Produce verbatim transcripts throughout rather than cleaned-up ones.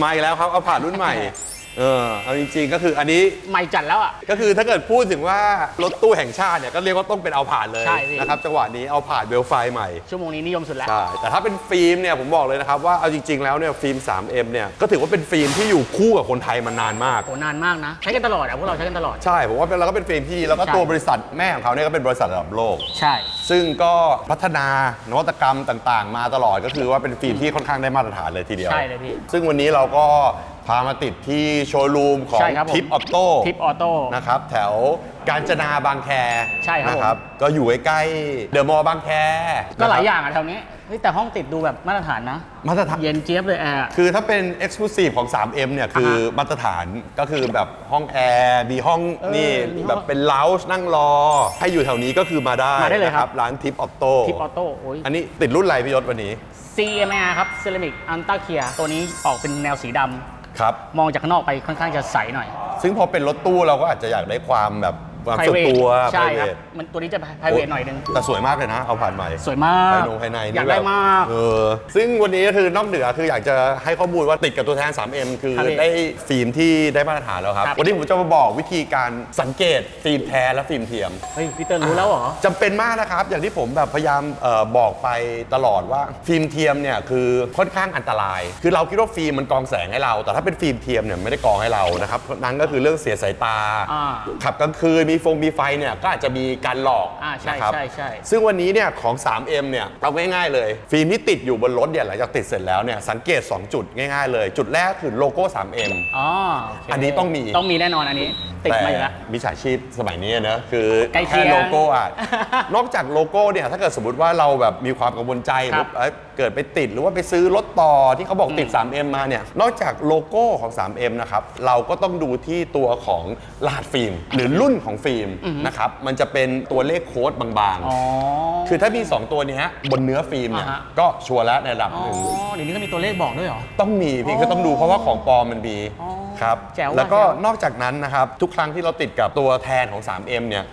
มาอีกแล้วครับเอาผ่านรุ่นใหม่เออเอาจริงๆก็คืออันนี้ใหม่จัดแล้วอ่ะก็คือถ้าเกิดพูดถึงว่ารถตู้แห่งชาติเนี่ยก็เรียกว่าต้องเป็นเอาผ่านเลยนะครับจังหวะนี้เอาผ่านเวลไฟใหม่ชั่วโมงนี้นิยมสุดแล้วใช่แต่ถ้าเป็นฟิล์มเนี่ยผมบอกเลยนะครับว่าเอาจริงๆแล้วเนี่ยฟิล์ม ทรี เอ็ม เนี่ยก็ถือว่าเป็นฟิล์มที่อยู่คู่กับคนไทยมานานมากโหนานมากนะใช้กันตลอดอ่ะพวกเราใช้กันตลอดใช่ผมว่าเราก็เป็นฟิล์มที่ดีแล้วก็ตัวบริษัทแม่ของเขาเนี่ยก็เป็นบริษัทระดับโลกใช่ซึ่งก็พัฒนานวัตกรรมต่างๆมาตลอดก็คือว่าเป็นฟิล์มที่ค่อนข้างได้มาตรฐานเลยทีเดียวใช่เลยพี่ซึ่งวันนี้เราก็พามาติดที่โชว์รูมของทิปออโต้ทิปออโต้นะครับแถวกาญจนาบางแคใช่ครับก็อยู่ใกล้เดอะมอลล์บางแคก็หลายอย่างอะแถวนี้แต่ห้องติดดูแบบมาตรฐานนะมาตรฐานเย็นเจี๊ยบเลยแอร์คือถ้าเป็น Exclusive ของ ทรี เอ็ม เนี่ยคือมาตรฐานก็คือแบบห้องแอร์มีห้องนี่แบบเป็นเลาส์นั่งรอให้อยู่แถวนี้ก็คือมาได้มาได้เลยครับร้านทิปออโต้ทิปออโต้อันนี้ติดรุ่นไรพี่ยศวันนี้ ซี เอ็ม อาร์ ครับ Ceramic Ultra Clear ตัวนี้ออกเป็นแนวสีดำมองจากข้างนอกไปค่อนข้างจะใสหน่อยซึ่งพอเป็นรถตู้เราก็อาจจะอยากได้ความแบบความส่วนตัวใช่ครับมันตัวนี้จะไพรเวทหน่อยนึงแต่สวยมากเลยนะเอาผ่านใหม่สวยมากภายนอกภายในอยากได้มากเออซึ่งวันนี้ก็คือนอกเหนือคืออยากจะให้ข้อมูลว่าติดกับตัวแทน ทรี เอ็ม คือได้ฟิล์มที่ได้มาตรฐานแล้วครับวันนี้ผมจะมาบอกวิธีการสังเกตฟิล์มแท้และฟิล์มเทียมเฮ้ยพี่เติ้ลรู้แล้วเหรอจำเป็นมากนะครับอย่างที่ผมแบบพยายามบอกไปตลอดว่าฟิล์มเทียมเนี่ยคือค่อนข้างอันตรายคือเราคิดว่าฟิล์มมันกรองแสงให้เราแต่ถ้าเป็นฟิล์มเทียมเนี่ยไม่ได้กรองให้เรานะครับนั่นก็คือเรื่องเสียสายตาขับกลางคืนมีฟงมีไฟเนี่ยก็อาจจะมีการหลอกนะครับซึ่งวันนี้เนี่ยของ ทรี เอ็ม เนี่ยเอาง่ายๆเลยฟิล์มที่ติดอยู่บนรถเนี่ยหลังจากติดเสร็จแล้วเนี่ยสังเกตสองจุดง่ายๆเลยจุดแรกคือโลโก้ ทรี เอ็ม อ๋ออันนี้ต้องมีต้องมีแน่นอนอันนี้ติดมาอยู่แล้วมิจฉาชีพสมัยนี้นะคือแค่โลโก้อ่ะนอกจากโลโก้เนี่ยถ้าเกิดสมมติว่าเราแบบมีความกังวลใจหรือเกิดไปติดหรือว่าไปซื้อรถต่อที่เขาบอกติด ทรี เอ็ม มาเนี่ยนอกจากโลโก้ของ ทรี เอ็ม นะครับเราก็ต้องดูที่ตัวของรหัสฟิล์มหรือรุ่นของฟิล์มนะครับมันจะเป็นตัวเลขโค้ดบางๆคือถ้ามีสองตัวนี้บนเนื้อฟิล์มเนี่ยก็ชัวร์แล้วในระดับหนึ่งเดี๋ยวนี้ก็มีตัวเลขบอกด้วยเหรอต้องมีพี่ก็ต้องดูเพราะว่าของปลอมมันมีครับแล้วก็นอกจากนั้นนะครับทุกครั้งที่เราติดกับตัวแทนของ ทรี เอ็ม เนี่ย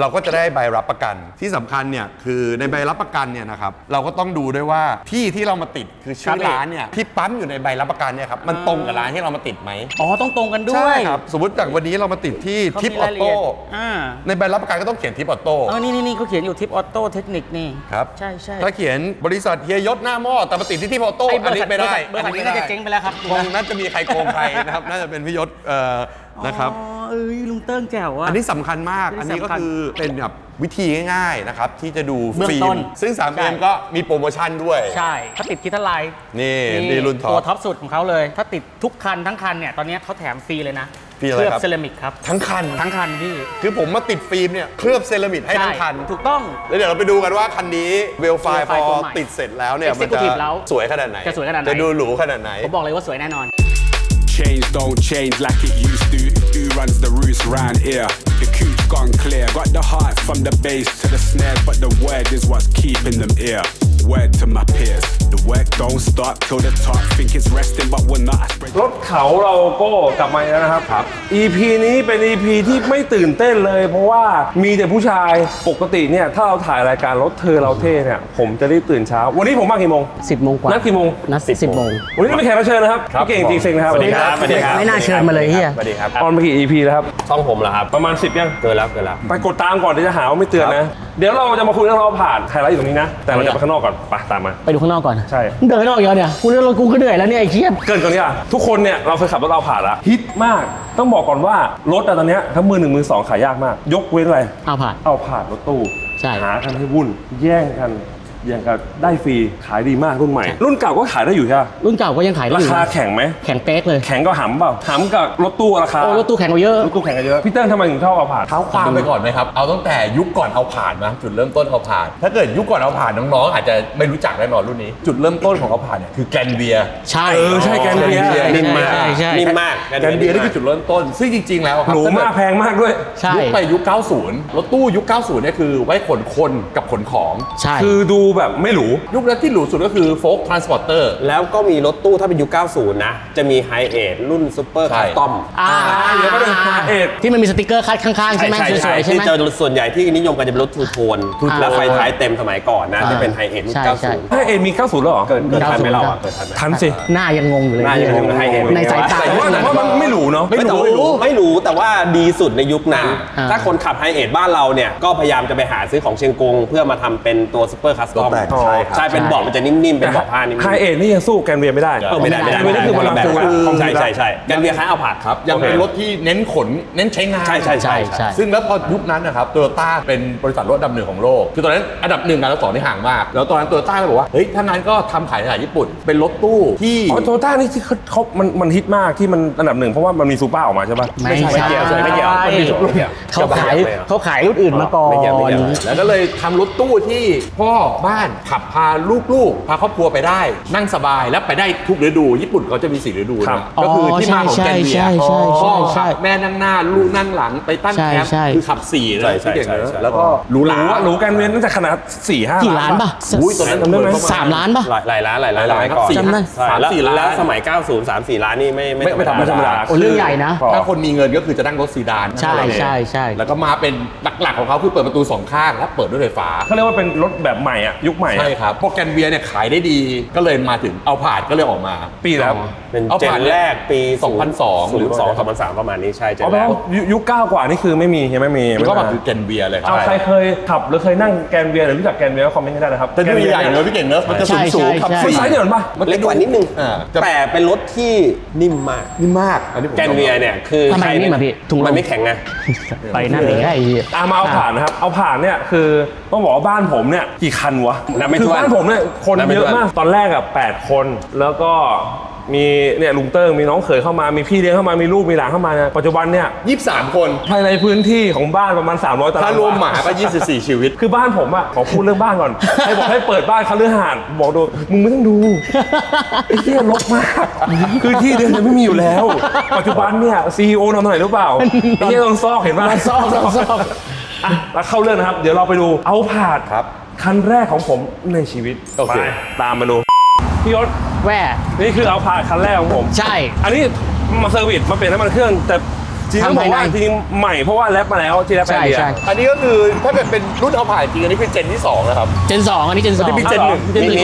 เราก็จะได้ใบรับประกันที่สำคัญเนี่ยคือในใบรับประกันเนี่ยนะครับเราก็ต้องดูด้วยว่าที่ที่เรามาติดคือชื่อร้านเนี่ยที่ปั๊มอยู่ในใบรับประกันเนี่ยครับมันตรงกับร้านที่เรามาติดไหมอ๋อต้องตรงกันด้วยใช่ครับสมมติจากวันนี้เรามาติดที่ทิปออโต้ในใบรับประกันก็ต้องเขียนทิปออโต้อ๋อนี่นี่เขาเขียนอยู่ทิปออโต้เทคนิคนี่ครับใช่ใช่ถ้าเขียนบริษัทเฮียยศหน้าหม้อแต่มาติดที่ทิปออโต้อันนี้ไม่ได้บริษัทนี้น่าจะเจ๊งไปแล้วครับคงน่าจะมีใครโกงใครนะครับน่าจะเป็นพี่ยศนะครับเอ้ยลุงเติ้งแจ๋วอ่ะอันนี้สำคัญมากอันนี้ก็คือเป็นแบบวิธีง่ายๆนะครับที่จะดูฟิล์มซึ่ง ทรี เอ็ม ก็มีโปรโมชั่นด้วยใช่ถ้าติดคิดเท่าไรนี่นี่รุ่นท็อปตัวท็อปสุดของเขาเลยถ้าติดทุกคันทั้งคันเนี่ยตอนนี้เขาแถมฟรีเลยนะเคลือบเซรามิกครับทั้งคันทั้งคันพี่คือผมมาติดฟิล์มเนี่ยเคลือบเซรามิกให้ทั้งคันถูกต้องแล้วเดี๋ยวเราไปดูกันว่าคันนี้เวลไฟพอติดเสร็จแล้วเนี่ยมันจะสวยขนาดไหนจะสวยขนาดไหนจะดูหรูขนาดไหนผมบอกเลยว่าสวยแน่นอนChange don't change like it used to. Who runs the roost round here? The coop's gone clear. Got the heart from the bass to the snares, but the word is what's keeping them here. Word to my peers. The work don't stop till the top. Think it's resting, but we're not. รถเขาเราก็กลับมาแล้วนะครับครับ อี พี นี้เป็น อี พี ที่ไม่ตื่นเต้นเลยเพราะว่ามีแต่ผู้ชายปกติเนี่ยถ้าเราถ่ายรายการรถเธอเราเท่เนี่ยผมจะรีบตื่นเช้าวันนี้ผมมากี่โมงสิบโมงกว่านัดกี่โมงนัดสิบโมงวันนี้ไม่แขกรับเชิญนะครับเก่งจริงๆนะครับสวัสดีครับไม่น่าเชิญมาเลยเฮียสวัสดีครับออนไปกี่ อี พี แล้วครับช่องผมเหรอครับประมาณสิบยังเกินแล้วเกินแล้วไปกดตามก่อนเดี๋ยวจะหาว่าไม่เตือนนะเดี๋ยวเราจะมาคุยเรื่องเราผ่านไฮไลท์อยู่ตรงนี้นะแต่เราจะไปข้างนอกก่อนไปตามมาไปดูข้างนอกก่อนใช่เดินข้างนอกเยอะเนี่ยคุณเรื่องรถกูก็เหนื่อยแล้วเนี่ยไอ้เหี้ยเกินกว่านี้อ่ะทุกคนเนี่ยเราเคยขับรถเราผ่านละฮิตมากต้องบอกก่อนว่ารถตอนนี้ทั้งมือหนึ่งมือสองขายยากมากยกเว้นอะไรเอาผ่านเอาผ่านรถตู้หากันให้วุ่นแย่งกันอย่างกับได้ฟรีขายดีมากรุ่นใหม่รุ่นเก่าก็ขายได้อยู่ใช่ไหมรุ่นเก่าก็ยังขายได้ราคาแข็งไหมแข็งเป๊กเลยแข็งก็หำเปล่าหำกับรถตู้ราคาโอ้รถตู้แข็งกว่าเยอะรถตู้แข็งกว่าเยอะพี่เติ้ลทำไมถึงชอบเอาผ่านเท้าความไปก่อนไหมครับเอาตั้งแต่ยุคก่อนเอาผ่านมาจุดเริ่มต้นเอาผ่านถ้าเกิดยุคก่อนเอาผ่านน้องๆอาจจะไม่รู้จักแน่นอนรุ่นนี้จุดเริ่มต้นของเอาผ่านเนี่ยคือแกรนเวียใช่ใช่แกรนเวียนิ่มมากนิ่มมาก กันเดียนี่คือจุดเริ่มต้นซึ่งจริงๆแล้วครับหรูมากแพงมากด้วยยุคไปยุคเก้าสิบรถตู้ยุคเก้าสิบเนี่ยคือไว้ขนคนกับขนของคือดูแบบไม่หรูยุคนั้นที่หรูสุดก็คือโฟล์คทรานสปอร์เตอร์แล้วก็มีรถตู้ถ้าเป็นยุคเก้าสิบนะจะมีไฮเอทรุ่นซูเปอร์คัสตอมอ่าเดี๋ยวก็เป็นไฮเอทที่มันมีสติกเกอร์คัดข้างๆใช่ไหมสวยๆใช่ไหมที่เจอส่วนใหญ่ที่นิยมกันจะเป็นรถทูโทนและไฟท้ายเต็มสมัยก่อนนะที่เป็นไฮเอทรุ่นเก้าสิบไฮเอทมีเก้าสิบหรอเกิดทันไหมเราเกิดทันทันสิหน้ายังงงอยู่เลยในสายตาว่ามันไม่หรูเนาะไม่หรูไม่หรูแต่ว่าดีสุดในยุคนั้นถ้าคนขับไฮเอทบ้านเราเนี่ยก็พยายามจะไปหาซื้อของเชียงกงเพื่อมาทำเป็นตัวซุปเปอร์คัสตอมใช่เป็นเบาะมันจะนิ่มๆเป็นเบาะผ้านิ่มไฮเอทนี่ยังสู้แกรนเวียไม่ได้ไม่ได้ไม่ได้นี่คือพลังตัวใช่ใช่ใช่แกรนเวียคล้ายเอาผัดครับยังเป็นรถที่เน้นขนเน้นใช้งานใช่ใช่ใช่ซึ่งแล้วพอยุคนั้นนะครับโตโยต้าเป็นบริษัทรถอันดับหนึ่งของโลกคือตอนนั้นอันดับหนึ่งกับอันดับสองนี่ห่างมากแล้วตอนนั้นโตโยต้าก็บอกว่าเฮ้ยถ้างั้นก็ทำขายในญี่ปุ่นเป็นรถตู้ที่โตโยต้านี่ที่เขามันมันฮิตมากที่มันอันดับหนึ่งเพราะว่ามันมีซูเปอร์ออกมาใช่ป่ะไม่ใช่ไม่เกี่ยวไม่เกี่ยวเขาขายเขาขายรุ่นอื่นมาก่อนแล้วก็เลยทำรถตู้ที่พ่อบ้านขับพาลูกๆพาครอบครัวไปได้นั่งสบายและไปได้ทุกฤดูญี่ปุ่นเขาจะมีสี่ฤดูก็คือที่มาของแกรนเวียพ่อขับแม่นั่งหน้าลูกนั่งหลังไปตั้งแคมป์คือขับสี่เลยที่เก่งแล้วก็หรูหราหรูแกรนเวียน่าจะขนาดสี่ห้าล้านป่ะอุ้ยตอนนั้นสามล้านป่ะหลายล้านหลายล้านครับสี่สามสี่ล้านสมัยเก้าศูนย์สามสี่ล้านนี่ไม่ไม่ธรรมดาเรื่องใหญ่นะถ้าคนมีเงินก็คือจะนั่งรถซีดานใช่ใช่ใช่แล้วก็มาเป็นหลักๆของเขาคือเปิดประตูสองข้างและเปิดด้วยไฟฟ้าเขาเรียกว่าเป็นรถแบบใหม่อ่ะยุคใหม่ใช่ครับพวกแกรนเวียเนี่ยขายได้ดีก็เลยมาถึงเอาผ่านก็เลยออกมาปีแล้วเป็นเจนแรกปีสองพันสองหรือสองพันสามประมาณนี้ใช่เจนแรกยุคเก้ากว่านี่คือไม่มียังไม่มีก็แบบแกรนเวียเลยเอาใครเคยขับหรือเคยนั่งแกรนเวียหรือรู้จักแกรนเวียก็คอมเมนต์ได้นะครับแต่ดูใหญ่เลยพี่เก่งเนอะมันจะสูงๆขับไซส์เดียวกันปะมันเล็กกว่านิดนึงแต่เป็นรถที่นิ่มมากนิ่มมากแกรนเวียเนี่ยคือทำไมนิ่มอ่ะพี่ถุงมันไม่แข็งนะไปนั่นเองไอ้อามาเอาผ่านนะครับเอาผ่านเนี่ยคือต้องบอกว่าบ้านผมเนี่ยกี่คันวะคือบ้านผมเนี่ยคนเยอะมากตอนแรกอะแปดคนแล้วก็มีเนี่ยลุงเติ้งมีน้องเขยเข้ามามีพี่เลี้ยงเข้ามามีลูกมีหลานเข้ามาเนี่ยปัจจุบันเนี่ยยี่สิบสามคนภายในพื้นที่ของบ้านประมาณสามร้อยตารางวาถ้ารวมหมาก็ยี่สิบสี่ชีวิตคือบ้านผมอ่ะขอพูดเรื่องบ้านก่อนให้บอกให้เปิดบ้านเขาเรื่องหานบอกดูมึงไม่ต้องดูไอ้เหี้ยรกมากคือที่เดิมมันไม่มีอยู่แล้วปัจจุบันเนี่ยซีอีโอทำอะไรหรือเปล่าไอ้เหี้ยต้องซอกเห็นป่ะซอกซอกอ่ะแล้วเข้าเรื่องนะครับเดี๋ยวเราไปดูเอาผาดครับคันแรกของผมในชีวิตไปตามมาดูพี่ยศแหวนี่คือเอาผ่านคันแรกของผมใช่อันนี้มาเซอร์วิสมาเปลี่ยนน้ำมันเครื่องแต่จริงต้องบอกว่าจริงใหม่เพราะว่าแรปมาแล้วที่แรปไปเดียอันนี้ก็คือถ้าเกิดเป็นรุ่นเอาผ่านจริงอันนี้เป็นเจนที่สองนะครับเจนสองอันนี้เจนสองมีเจนหนึ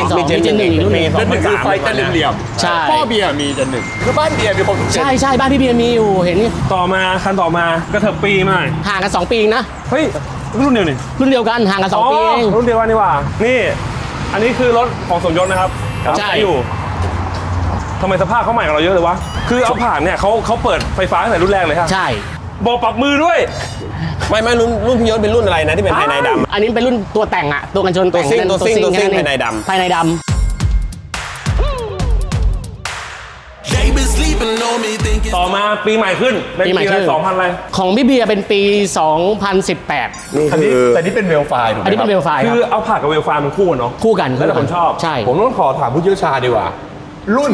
่งมีเจนหนึ่งมีเจนหนึ่งคือไฟเจนเหลี่ยมใช่พ่อเบียร์มีเจนหนึ่งคือบ้านเบียร์มีคนใช่ใช่บ้านที่เบียร์มีอยู่เห็นต่อมาคันต่อมากระเถิบปีมาห่างกันสองปีนะเฮ้ยรุ่นเดียวนี่รุ่นเดียวกันห่างกันสองปีรุ่นเดียวกันนี่ว่านี่อันนี้คือรถของสมยศนะครับใช่อยู่ทำไมสภาพเขาใหม่กับเราเยอะเลยวะคือเอาผ่านเนี่ยเขาเขาเปิดไฟฟ้าตั้งแต่รุ่นแรกเลยครับใช่บอกปรับมือด้วยไม่ไม่รุ่นรุ่นพี่ยศเป็นรุ่นอะไรนะที่เป็นภายในดำอันนี้เป็นรุ่นตัวแต่งอะตัวกันชนตัวซิ่งตัวซิ่งตัวซิ่งภายในดำภายในดำต่อมาปีใหม่ขึ้นปีใหม่ขึ้นสองพันอะไรของพี่เบียร์เป็นปีสองพันสิบแปดนี่คือแต่นี่เป็นเวลไฟล์ถูกไหมอันนี้เป็นเวลไฟล์คือเอาผ่านกับเวลไฟล์มันคู่กันเนาะคู่กันแล้วแต่คนชอบใช่ผมต้องขอถามผู้เชี่ยวชาญดีกว่ารุ่น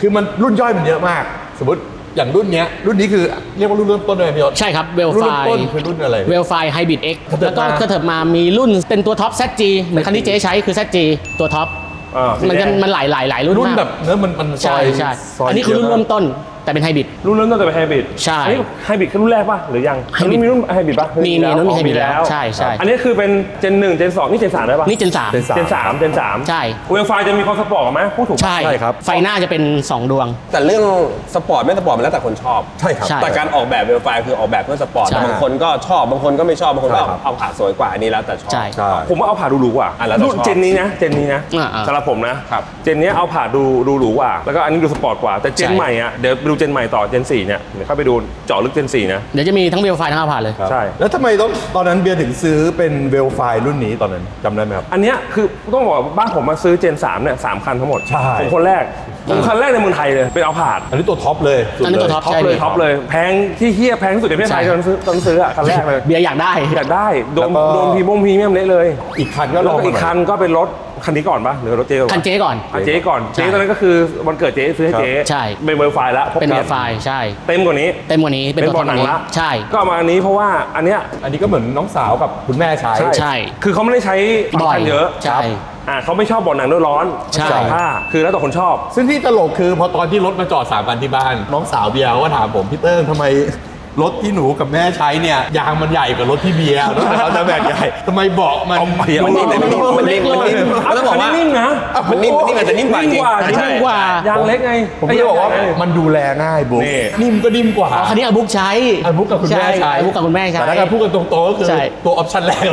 คือมันรุ่นย่อยมันเยอะมากสมมติอย่างรุ่นเนี้ยรุ่นนี้คือเรียกว่ารุ่นเริ่มต้นเลยพี่ยศใช่ครับเวลไฟล์เป็นรุ่นอะไรเวลไฟล์ไฮบริดเอ็กซ์แล้วก็กระเถิบมามีรุ่นเป็นตัวท็อป แซด จี เหมือนคันที่เจ๊ใช้คือ แซด จี ตัวท็อปมันจะมันหลายหลายหลายรุ่นรุ่นแบบเนื้อมันมันใช่ใช่อันนี้คือรุ่นเริ่มต้นแต่เป็นไฮบริดรุ่นเริ่มต้นแต่เป็นไฮบริดใช่ไฮบริดคือรุ่นแรกป่ะหรือยังรุ่นมีรุ่นไฮบริดป่ะมีมีรุ่นมีไฮบริดแล้วใช่ใช่อันนี้คือเป็นเจนหนึ่งเจนสองนี่เจนสามได้ป่ะนี่เจนสามเจนสามเจนสามเจนสามใช่เวลไฟจะมีความสปอร์ตไหมพูดถูกใช่ครับไฟหน้าจะเป็นสองดวงแต่เรื่องสปอร์ตไม่สปอร์ตมันแล้วแต่คนชอบใช่ครับแต่การออกแบบเวลไฟคือออกแบบเพื่อสปอร์ตบางคนก็ชอบบางคนก็ไม่ชอบบางคนก็เอาผ่าสวยกว่าอันนี้แล้วแต่ชอบผมว่าเอาผ่าดูหรูกว่ารุ่นเจนนี้นะเจนนี้นะสำหรับผมนะครับเจนนี้เอาผ่าดูดูหรูกว่าแล้วก็อันนี้ดูสปอร์ตกว่าแต่เจนใหม่อ่ะเดี๋ยวดูเจนใหม่ต่อเจนสี่เนี่ยเดี๋ยวเข้าไปดูเจาะลึกเจนสี่นะเดี๋ยวจะมีทั้งเวลไฟทั้งเอาผ่านเลยใช่แล้วทำไมต้องตอนนั้นเบียร์ถึงซื้อเป็นเวลไฟรุ่นนี้ตอนนั้นจำได้ไหมครับอันเนี้ยคือต้องบอกบ้านผมมาซื้อเจนสามเนี่ยสามคันทั้งหมดใช่ผมคนแรกผมคันแรกในเมืองไทยเลยเป็นเอาผ่านอันนี้ตัวท็อปเลยอันนี้ตัวท็อปเลยท็อปเลยแพงที่เฮี้ยแพงที่สุดในประเทศไทยตอนซื้อตอนซื้ออ่ะคันแรกเลยเบียร์อยากได้อยากได้โดนโดนพีม่วงพีเมียมเละเลยอีกคันก็ลองอีกคันก็เป็นรถ คันนี้ก่อนปะหรือรถเจ๊ก่อนคันเจ๊ก่อนเจ๊ก่อนเจ๊ตอนนั้นก็คือวันเกิดเจ๊ซื้อให้เจ๊ใช่เป็นเวอร์ไฟล์ละเป็นเวอร์ไฟล์ใช่เต็มกว่านี้เต็มกว่านี้เป็นบอลหนังละใช่ก็มาอันนี้เพราะว่าอันเนี้ยอันนี้ก็เหมือนน้องสาวกับคุณแม่ใช้ใช่คือเขาไม่ได้ใช้บ่อยเยอะใช่อ่าเขาไม่ชอบบอลหนังด้วยร้อนใช่ผ้าคือแล้วแต่คนชอบซึ่งที่ตลกคือพอตอนที่รถมาจอดสามวันที่บ้านน้องสาวเบียร์ก็ถามผมพี่เติ้งทำไมรถที่หนูกับแม่ใช้เนี่ยยางมันใหญ่กว่ารถที่เบียร์รถเขาจะแบบใหญ่ทำไมเบาะมันมันนิ่มมันนิ่มมันนิ่มมันต้องบอกว่านิ่มนะมันนิ่มมันนิ่มแต่นิ่มกว่าจริงนิ่มกว่ายางเล็กไงผมจะบอกว่ามันดูแลง่ายบุ๊กนิ่มก็นิ่มกว่าคันนี้บุ๊กใช้บุ๊กกับคุณแม่ใช้บุ๊กกับคุณแม่ใช้แล้วการพูดกันตรงๆก็คือตัวออปชั่นแรกเลย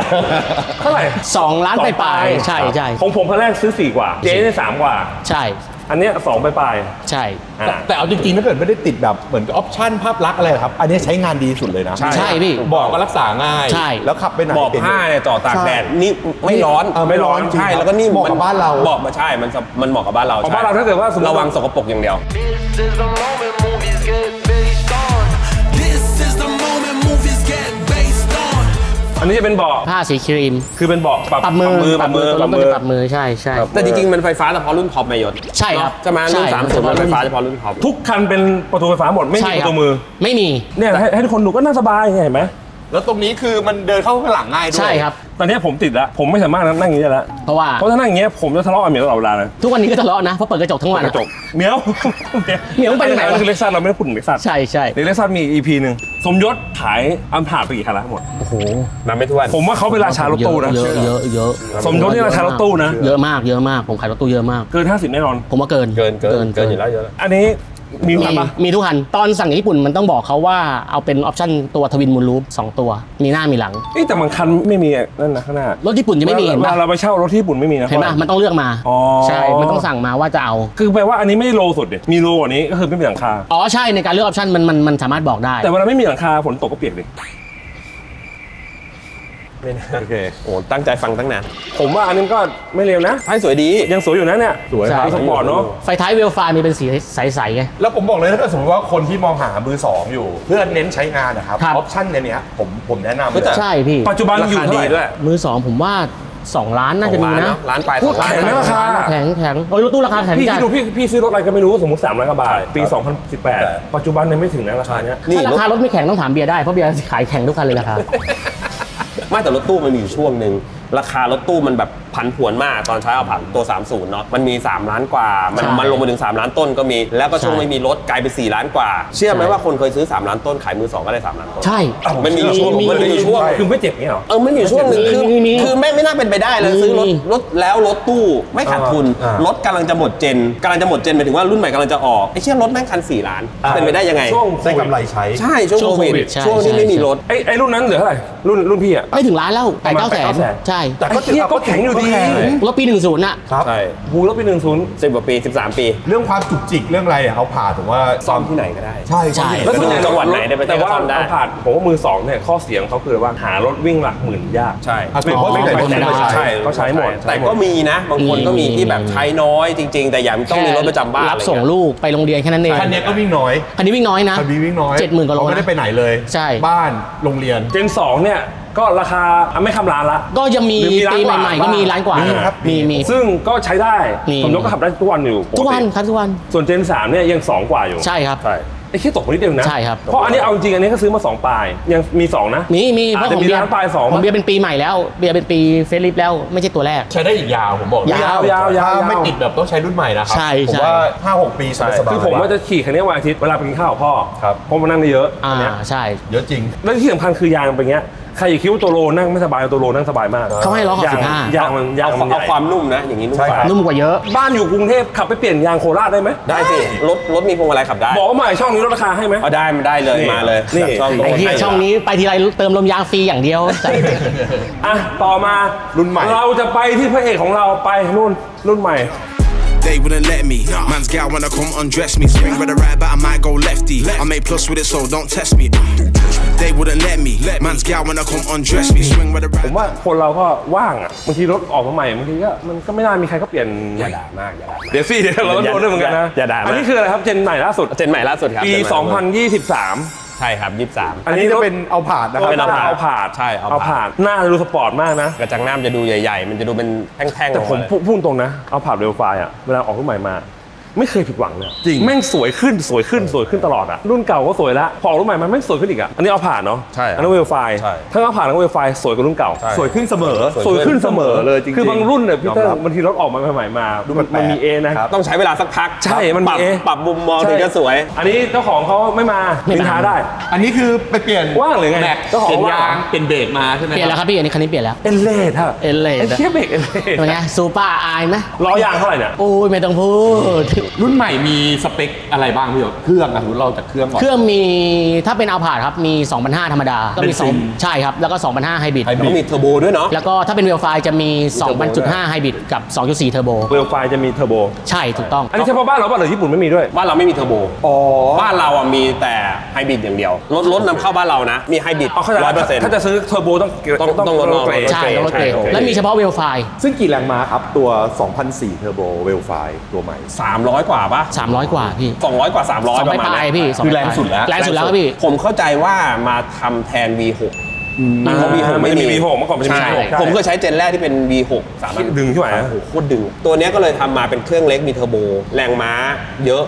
เท่าไหร่สองล้านไปไปใช่ใช่ของผมคันแรกซื้อสี่กว่าเจ๊ได้สามกว่าใช่อันนี้สองไปไปใช่แต่เอาจริงๆถ้าเกิดไม่ได้ติดแบบเหมือนกับออปชั่นภาพลักษณ์อะไรครับอันนี้ใช้งานดีสุดเลยนะใช่พี่บอกก็รักษาง่ายใช่แล้วขับไปไหนบอกผ้าเนี่ยต่อตากแดดนี่ไม่ร้อนไม่ร้อนใช่แล้วก็นี่เหมาะกับบ้านเราบอกมาใช่มันมันเหมาะกับบ้านเราใช่บ้านเราถ้าเกิดว่าระวังสกปรกอย่างเดียวอันนี้จะเป็นเบาะผ้าสีครีมคือเป็นเบาะปรับมือปรับมือปรับมือปรับมือใช่ใช่แต่จริงๆมันไฟฟ้าเฉพาะรุ่นท็อปนายศใช่ครับจะมารุ่นสามสิบมันไฟฟ้าเฉพาะรุ่นท็อปทุกคันเป็นประตูไฟฟ้าหมดไม่มีประตูมือไม่มีเนี่ยให้ทุกคนดูก็น่าสบายเห็นไหมแล้วตรงนี้คือมันเดินเข้าข้างหลังง่ายด้วยใช่ครับตอนนี้ผมติดแล้วผมไม่สามารถนั่งอย่างนี้ได้แล้วเพราะว่าเพราะถ้านั่งอย่างนี้ผมจะทะเลาะกับเมียตลอดเวลาเลยทุกวันนี้ก็ทะเลาะนะเพราะเปิดกระจกทั้งวันกระจกเมียวเมียวไปไหนคือเล็กซัสเราไม่ได้พูดถึงเล็กซัสใช่ใช่เล็กซัสมี อี พี หนึ่งสมยศขายอัมพาตไปกี่คันละหมดโอ้โหนับไม่ถ้วนผมว่าเขาเป็นราชารถตู้นะเยอะเยอะเยอะสมยศนี่ราชารถตู้นะเยอะมากเยอะมากผมขายรถตู้เยอะมากเกินห้าสิบแน่นอนผมว่าเกินเกินเกินเกินอยู่แล้วเยอะอันนี้มีมีทุกคันตอนสั่งญี่ปุ่นมันต้องบอกเขาว่าเอาเป็นออปชั่นตัวทวินมูลรูฟสองตัวมีหน้ามีหลังเอ๊ะแต่บางคันไม่มีนั่นนะข้างหน้ารถญี่ปุ่นจะไม่มีเห็นป่ะเราไปเช่ารถที่ญี่ปุ่นไม่มีนะเห็นป่ะมันต้องเลือกมาใช่มันต้องสั่งมาว่าจะเอาคือแปลว่าอันนี้ไม่โลสุดเนี่ยมีโลกว่านี้ก็คือไม่มีหลังคาอ๋อใช่ในการเลือกออปชั่นมันมันมันสามารถบอกได้แต่เวลาไม่มีหลังคาฝนตกก็เปียกเลยโอเคโอ้ตั้งใจฟังตั้งนานผมว่าอันนี้ก็ไม่เร็วนะท้ายสวยดียังสวยอยู่นะเนี่ยสวยสปอร์ตเนาะไฟท้ายเวลไฟมีเป็นสีใสๆไงแล้วผมบอกเลยถ้าสมมติว่าคนที่มองหามือสองอยู่เพื่อเน้นใช้งานนะครับออปชั่นเนี่ยเนี่ยผมผมแนะนำเลยใช่พี่ปัจจุบันอยู่ดีด้วยมือสองผมว่าสองล้านน่าจะมีนะล้านปลายพูดแข็งราคาแข็งแข็งโอ้ยรถตู้ราคาแข็งจัดพี่ดูพี่พี่ซื้อรถอะไรก็ไม่รู้สมมติสามร้อยกว่าบาทปีสองพันสิบแปดปัจจุบันยังไม่ถึงนะราคาเนี้ยถ้าราคารถไม่แข็งต้องถามเบียร์ได้เพราะเบียร์ขายแข็งทุกคันเลยราคาไม่แต่รถตู้มันมีอยู่ช่วงหนึ่งราคารถตู้มันแบบผันผวนมากตอนใช้เอาผ่านตัวสามสิบเนาะมันมีสามล้านกว่ามันมันลงมาถึงสามล้านต้นก็มีแล้วก็ช่วงไม่มีรถกลายเป็นสี่ล้านกว่าเชื่อไหมว่าคนเคยซื้อสามล้านต้นขายมือสองก็ได้สามล้านต้นใช่มันมีช่วงมันมีช่วงคือไม่เจ็บเนี่ยหรอเออมันมีช่วงหนึ่งคือคือไม่ไม่น่าเป็นไปได้เลยซื้อรถรถแล้วรถตู้ไม่ขาดทุนรถกำลังจะหมดเจนกำลังจะหมดเจนหมายถึงว่ารุ่นใหม่กำลังจะออกไอ้เชื่อรถแม่งคันสี่ล้านเป็นไปได้ยังไงช่วงได้กำไรใช้ใช่ช่วงโควิดช่วงที่ไม่มีรถไอ้ไอ้รุ่นนั้นเหลือเท่าไหร่รุ่นรุ่นพี่อะไม่ถึงล้านแล้วแต่เก้าแสนใช่แต่ก็แข็งอยู่ดีรถปีหนึ่งศูนย์น่ะครับใช่หูรถปีหนึ่งศูนย์สิบกว่าปีสิบสามปีเรื่องความจุกจิกเรื่องอะไรเขาผ่าถึงว่าซ่อมที่ไหนก็ได้ใช่ใช่แล้วส่วนจังหวัดไหนได้ไปแต่ว่าเขาผ่าผมว่ามือสองเนี่ยข้อเสียงเขาคือว่าหารถวิ่งหลักหมื่นยากใช่เพราะไม่ได้ใช่เขาใช้หมดแต่ก็มีนะบางคนก็มีที่แบบใช้น้อยจริงๆแต่อย่างต้องมีรถประจำบ้านรับส่งลูกไปโรงเรียนแค่นั้นเองคันนี้ก็วิ่งน้อยคันนี้วิ่งน้อยนะคันนี้วิ่งน้อยเจ็ดหมื่นกว่าโลไม่ได้ไปไหนเลยใช่บ้านโรงเรียนเจนสองเนี่ยก็ราคาไม่คำร้านละก็ยังมีปีใหม่ๆก็มีร้านกว่ามีมีซึ่งก็ใช้ได้ผมก็ขับได้ทุกวันอยู่ทุกวันครับทุกวันส่วนเจนสามเนี่ยยังสองกว่าอยู่ใช่ครับใช่ไอ้แค่ตกนิดเดียวนะใช่ครับเพราะอันนี้เอาจริงอันนี้ก็ซื้อมาสองปลายยังมีสองนะมีมีเพราะผมเบียร์ปลายสองผมเบียร์เป็นปีใหม่แล้วเบียร์เป็นปีเฟสลิฟแล้วไม่ใช่ตัวแรกใช้ได้อีกยาวผมบอกยาวยาวยาวไม่ติดแบบต้องใช้รุ่นใหม่นะครับใช่ผมว่าห้าหกปีสบายๆคือผมว่าจะขี่คันนี้วันอาทิตย์เวลาไปกินข้าวพ่อครับผมมานั่งได้เยอะอ่าใช่เยอะจริงแล้วที่สำคัญคือยางเป็นเงี้ยใครคิดว่าตัวโลนั่งไม่สบายตัวโลนั่งสบายมากเขาให้ล้อขับสิบห้ายางมันยางมันเอาความนุ่มนะอย่างนี้นุ่มกว่านุ่มกว่าเยอะบ้านอยู่กรุงเทพขับไปเปลี่ยนยางโคราชได้ไหมได้สิรถรถมีพวงมาลัยขับได้บอกว่าใหม่ช่องนี้ลดราคาให้ไหมเอาได้มันได้เลยมาเลยนี่ไอ้ที่ช่องนี้ไปทีไรเติมลมยางฟรีอย่างเดียวอ่ะต่อมารุ่นใหม่เราจะไปที่พระเอกของเราไปรุ่นรุ่นใหม่They wouldn't let me. Man's gal wanna come undress me. Swing with the right, but I might go lefty. I made plus with it, so don't test me. They wouldn't let me. Man's gal wanna come undress me. Swing with the right. ผมว่าคนเราก็ว่างอ่ะบางทีรถออกมาใหม่บางทีก็มันก็ไม่น่ามีใครก็เปลี่ยนอย่าด่ามากอย่าด่าเดี๋ยวสิเราต้องโดนด้วยเหมือนกันนะอย่าด่าอันนี้คืออะไรครับเจนใหม่ล่าสุดเจนใหม่ล่าสุดครับปีสองพันยี่สิบสาม ใช่ครับยี่สิบสามอันนี้จะเป็นเอาผาดนะครับเป็นเอาผาดใช่เอาผาดหน้าดูสปอร์ตมากนะกระจังหน้ามันจะดูใหญ่ๆมันจะดูเป็นแท่งๆแต่ผมพุ่งตรงนะเอาผาดเวลไฟอ่ะเวลาออกรุ่นใหม่มาไม่เคยผิดหวังเลยจริงแม่งสวยขึ้นสวยขึ้นสวยขึ้นตลอดอ่ะรุ่นเก่าก็สวยแล้วพอรุ่นใหม่มันแม่งสวยขึ้นอีกอ่ะอันนี้เอาผ่านเนาะใช่อันนั้นเวลไฟทั้งเอาผ่านทั้งเวลไฟสวยกว่ารุ่นเก่าสวยขึ้นเสมอสวยขึ้นเสมอเลยจริงคือบางรุ่นเนี่ยพี่เตอร์บางทีรถออกมาใหม่มาดูมันมีเอนะต้องใช้เวลาสักพักใช่มันปรับปรับมุมมองถึงจะสวยอันนี้เจ้าของเขาไม่มาสินค้าได้อันนี้คือไปเปลี่ยนว่างหรือไงเจ้าของว่างเปลี่ยนเบรกมาใช่ไหมเปลี่ยนแล้วครับพี่อันนี้คันนี้เปลี่ยนแล้วเอเลทครับเอเลทเทียบเบรกเอเลทเป็นไงซูเปอร์ไอไหมล้อยางเท่าไหร่เนี่ยโอ้ยไม่ต้องพูดรุ่นใหม่มีสเปคอะไรบ้างพี่เครื่องนะรุ่นเราจากเครื่องก่อนเครื่องมีถ้าเป็นเอาผ่านครับมี สองพันห้าร้อย ธรรมดาก็มีสองใช่ครับแล้วก็ สองพันห้าร้อย ไฮบริดแล้วมีเทอร์โบด้วยเนาะแล้วก็ถ้าเป็นเวลไฟจะมี สองพันห้าร้อย ไฮบริดกับ สองจุดสี่ เทอร์โบเวลไฟจะมีเทอร์โบใช่ถูกต้องอันนี้เฉพาะบ้านเราบ้านเราญี่ปุ่นไม่มีด้วยบ้านเราไม่มีเทอร์โบอ๋อบ้านเราอ่ะมีแต่ไฮบริดอย่างเดียวรถรถนำเข้าบ้านเรานะมีไฮบริดร้อยเปอร์เซ็นต์ถ้าจะซื้อเทอร์โบต้องต้องรถนอกใช่รถเก๋แล้วมีเฉพาะเวลไฟซึ่งกี่แรงม้าครับตัว สองพันสี่ เทอร์โบเวลไฟตัวใหม่สามร้อยกว่าปะสามร้อยกว่าพี่สองร้อยกว่าสามร้อยประมาณนี้คือแรงสุดแล้วแรงสุดแล้วพี่ผมเข้าใจว่ามาทำแทน วี หก มันเพราะ วี หก ไม่มี วี หก เมื่อก่อนมันใช่ผมเคยใช้เจนแรกที่เป็น วี หก สามร้อยดึงใช่ไหมโคตรดึงตัวนี้ก็เลยทำมาเป็นเครื่องเล็กมีเทอร์โบแรงม้าเยอะ